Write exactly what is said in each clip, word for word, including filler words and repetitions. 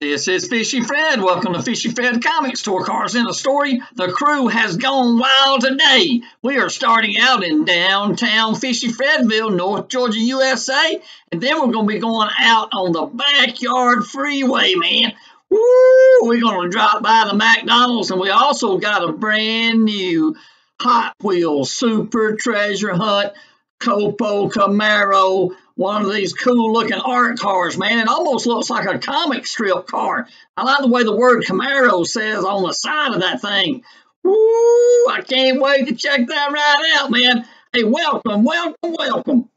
This is Fishy Fred. Welcome to Fishy Fred Comic Store Cars in a Story. The crew has gone wild today. We are starting out in downtown Fishy Fredville, North Georgia, U S A. And then we're going to be going out on the backyard freeway, man. Woo! We're going to drop by the McDonald's. And we also got a brand new Hot Wheels Super Treasure Hunt Copo Camaro. One of these cool-looking art cars, man. It almost looks like a comic strip car. I like the way the word Camaro says on the side of that thing. Woo! I can't wait to check that right out, man. Hey, welcome, welcome, welcome.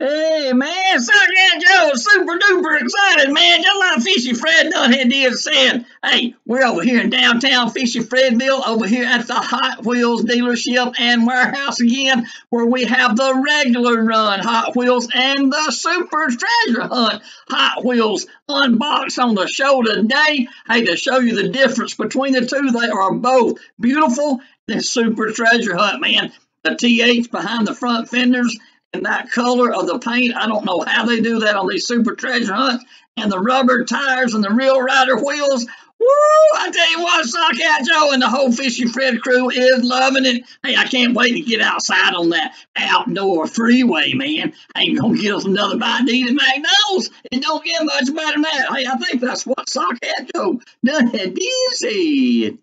Hey, man, Sock Hat Joe is super-duper excited, man. Just like Fishy Fred done had did said. Hey, we're over here in downtown Fishy Fredville, over here at the Hot Wheels dealership and warehouse again, where we have the regular run Hot Wheels and the Super Treasure Hunt Hot Wheels unboxed on the show today. Hey, to show you the difference between the two, they are both beautiful. This Super Treasure Hunt, man, the T H behind the front fenders, and that color of the paint, I don't know how they do that on these Super Treasure Hunts, and the rubber tires and the real rider wheels. Woo! I tell you what, Sock Hat Joe and the whole Fishy Fred crew is loving it. Hey, I can't wait to get outside on that outdoor freeway, man. I ain't gonna get us another bite to eat at McDonald's. It don't get much better than that. Hey, I think that's what Sock Hat Joe done had dizzy.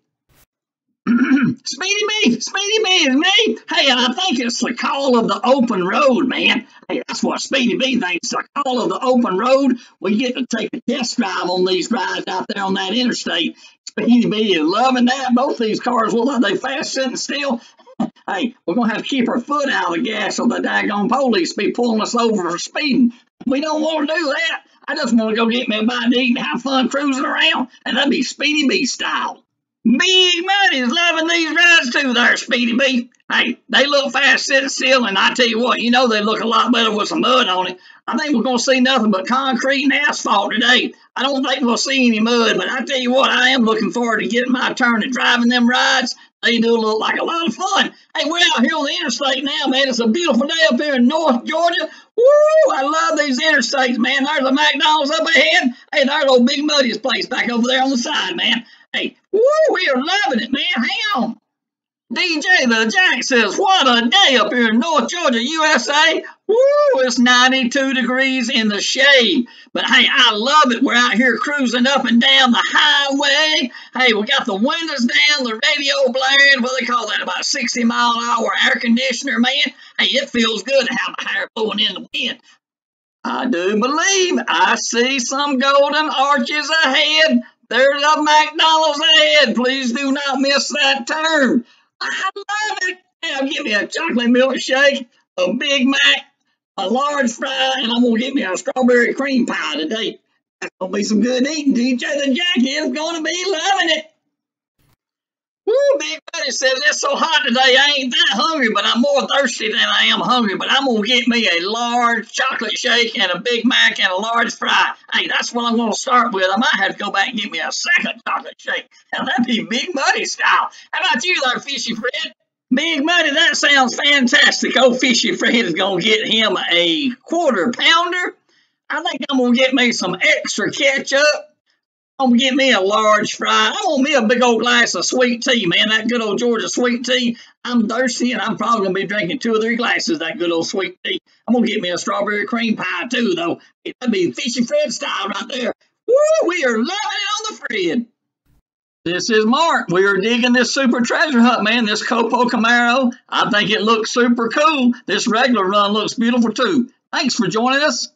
Speedy B, Speedy B is me. Hey, I think it's the call of the open road, man. Hey, that's what Speedy B thinks, the call of the open road. We get to take a test drive on these rides out there on that interstate. Speedy B is loving that. Both these cars look like they fast sitting still. Hey, we're going to have to keep our foot out of the gas or the daggone police be pulling us over for speeding. We don't want to do that. I just want to go get me a bite to eat and have fun cruising around, and that'd be Speedy B style. Big Money's loving these rides too there, Speedy B. Hey, they look fast sitting still, and I tell you what, you know they look a lot better with some mud on it. I think we're going to see nothing but concrete and asphalt today. I don't think we'll see any mud, but I tell you what, I am looking forward to getting my turn and driving them rides. They do look like a lot of fun. Hey, we're out here on the interstate now, man. It's a beautiful day up here in North Georgia. Woo! I love these interstates, man. There's a McDonald's up ahead. Hey, there's old Big Muddy's place back over there on the side, man. Hey, woo, we are loving it, man. Hang on. D J The Jack says, what a day up here in North Georgia, U S A. Woo, it's ninety-two degrees in the shade. But, hey, I love it. We're out here cruising up and down the highway. Hey, we got the windows down, the radio blaring. What do they call that? About sixty mile an hour air conditioner, man. Hey, it feels good to have my hair blowing in the wind. I do believe I see some golden arches ahead. There's a McDonald's ahead. Please do not miss that turn. I love it. Now give me a chocolate milkshake, a Big Mac, a large fry, and I'm going to get me a strawberry cream pie today. That's going to be some good eating. D J The Jack is going to be loving it. Woo, Big Buddy says, it's so hot today, I ain't that hungry, but I'm more thirsty than I am hungry, but I'm going to get me a large chocolate shake and a Big Mac and a large fry. Hey, that's what I'm going to start with. I might have to go back and get me a second chocolate shake. Now, that'd be Big Buddy style. How about you there, Fishy Fred? Big Buddy, that sounds fantastic. Old Fishy Fred is going to get him a quarter pounder. I think I'm going to get me some extra ketchup. I'm going to get me a large fry. I want me a big old glass of sweet tea, man. That good old Georgia sweet tea. I'm thirsty, and I'm probably going to be drinking two or three glasses of that good old sweet tea. I'm going to get me a strawberry cream pie, too, though. That'd be Fishy Fred style right there. Woo, we are loving it on the Fred. This is Mark. We are digging this Super Treasure Hunt, man. This Copo Camaro, I think it looks super cool. This regular run looks beautiful, too. Thanks for joining us.